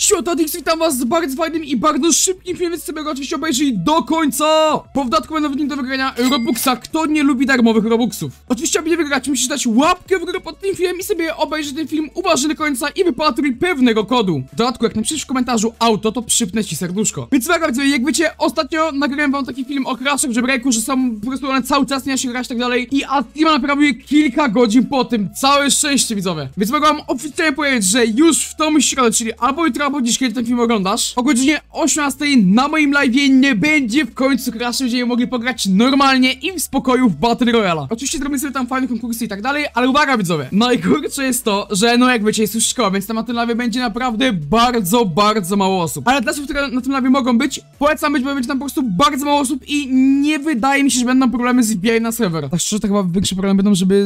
Światadix, witam was z bardzo fajnym i bardzo szybkim filmem, z którego oczywiście obejrzyj do końca! Po dodatku będą w nim do wygrania robuxa, kto nie lubi darmowych robuxów. Oczywiście, aby nie wygrać, musisz dać łapkę w górę pod tym filmem i sobie obejrzyj ten film uważnie do końca i wypatruj pewnego kodu. W dodatku, jak napiszesz w komentarzu auto, to przypnę ci serduszko. Więc bardzo, jak wiecie, ostatnio nagrałem wam taki film o crashach, że breaku, że są po prostu one cały czas nie da się grać i tak dalej. I Atimo naprawił kilka godzin po tym, całe szczęście widzowie. Więc mogę wam oficjalnie powiedzieć, że już w tą środę, czyli albo jutro, bo dziś, kiedy ten film oglądasz, o godzinie 18 na moim live'ie nie będzie w końcu crasha, będziemy mogli pograć normalnie i w spokoju w Battle Royale. Oczywiście zrobimy sobie tam fajne konkursy i tak dalej, ale uwaga widzowie, najgorsze jest to, że no jak wiecie, jest już szkoła, więc tam na tym live będzie naprawdę bardzo mało osób. Ale dla osób, które na tym live mogą być, polecam być, bo będzie tam po prostu bardzo mało osób i nie wydaje mi się, że będą problemy z wbijaniem na serwer. Tak szczerze, to chyba większe problemy będą, żeby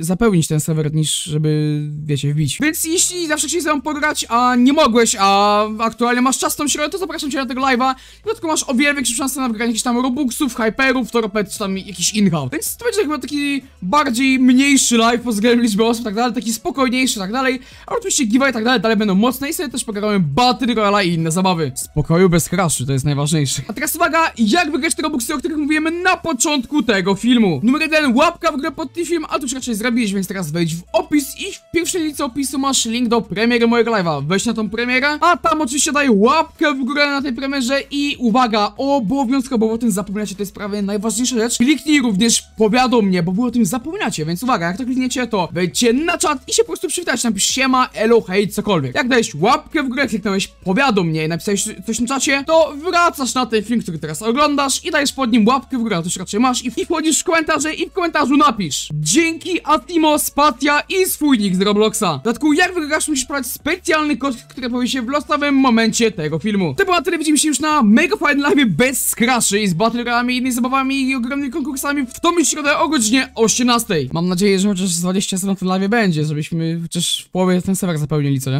zapełnić ten serwer, niż żeby, wiecie, wbić. Więc jeśli zawsze chcieliście tam pograć, a nie mogłeś, a aktualnie masz czas tą środę, to zapraszam cię na tego live'a. Dodatkowo masz o wiele większe szanse na wygranie jakichś tam robuxów, hyperów, toropet, czy tam jakiś in-house. Więc to będzie chyba taki bardziej mniejszy live pod względem liczby osób, tak dalej, taki spokojniejszy, tak dalej. A oczywiście giveaway, tak dalej, dalej będą mocne i sobie też pogadamy Battle Royale i inne zabawy. Spokoju bez crashu, to jest najważniejsze. A teraz uwaga, jak wygrać te robuxy, o których mówiłem na początku tego filmu. Numer 1, łapka w grę pod tym film, a tu już raczej zrobiłeś, więc teraz wejdź w opis i w pierwszej linii opisu masz link do premiery mojego live'a. Wejdź na tą premierę, a tam oczywiście daj łapkę w górę na tej premierze i uwaga, obowiązkowo, bo o tym zapominacie, to jest prawie najważniejsza rzecz. Kliknij również powiadom mnie, bo wy o tym zapominacie, więc uwaga, jak to klikniecie, to wejdźcie na czat i się po prostu przywitać, napisz siema, elo, hej, cokolwiek. Jak dajesz łapkę w górę, kliknąłeś powiadom mnie i napisałeś coś na czacie, to wracasz na ten film, który teraz oglądasz i dajesz pod nim łapkę w górę, to już raczej masz i wchodzisz w komentarze i w komentarzu napisz dzięki Atimo, Spatia i swój nick z Robloxa. W dodatku, jak wygrasz, musisz brać specjalny kod, który powie się w losowym momencie tego filmu. To była tyle, widzimy się już na mega fajnym live bez crashy i z Battle Royale, innymi zabawami i ogromnymi konkursami w tą środę o godzinie 18. Mam nadzieję, że chociaż 20 stron na tym live będzie, żebyśmy chociaż w połowie ten serwer zapełnili, co nie?